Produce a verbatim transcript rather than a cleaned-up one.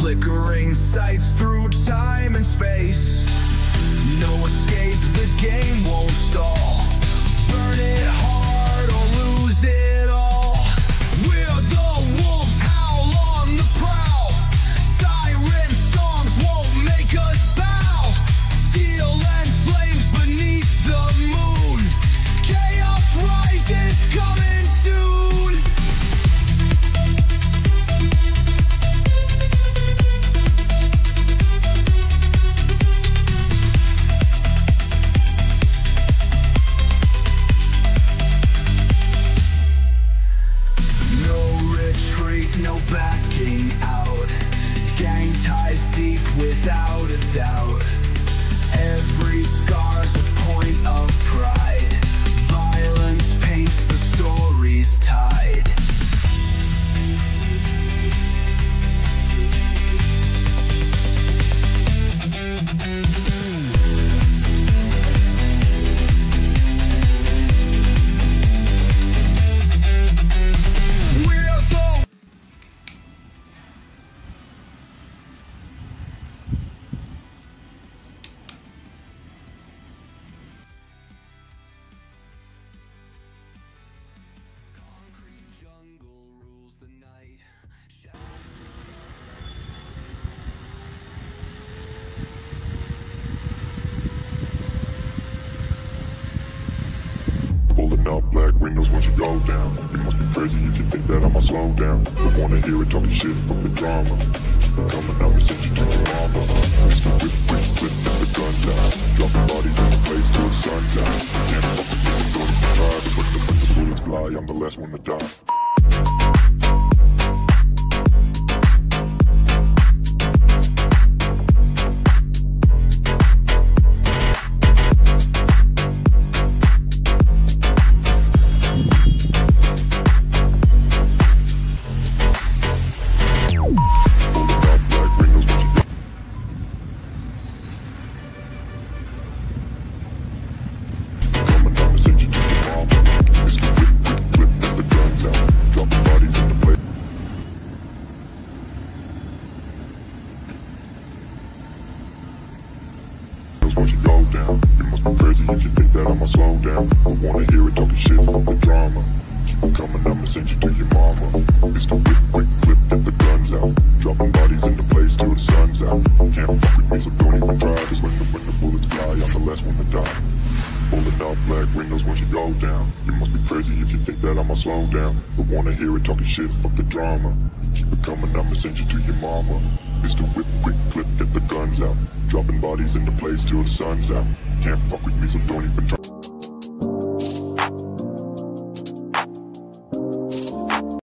flickering sights through time and space. No escape, the game won't stall. Burn it hard or lose it all. We're the wolves, howl on the prowl. Siren songs won't make us bow. Steel and flames beneath the moon. Chaos rises, coming soon. No backing out, gang ties deep without a doubt. Every scar's a point of pride. Violence paints the story's tide. Up black windows once you go down. You must be crazy if you think that I'ma slow down. Don't wanna hear it talking shit from the drama. Coming out and send you to your mama. Just a whip, whip, whip, at the gun down. Dropping bodies in the place till the sun's out. Can't fuck with this, I'm gonna try. But when the, when the bullets fly, I'm the last one to die. Once you go down, you must be crazy if you think that I'ma slow down. I wanna hear it talking shit from the drama. I'm coming, I'ma send you to your mama. It's the whip, whip, whip, get the guns out. Dropping bodies into place till the sun's out. Can't fuck with me, so don't even try. Just when the, when the bullets fly, I'm the last one to die. Pulling out black windows once you go down. You must be crazy if you think that I'ma slow down. I wanna hear it talking shit from the drama. You keep it coming, I'ma send you to your mama. It's the whip, whip, clip, get the guns out. Dropping bodies into place till the sun's out. Can't fuck with me, so don't even try.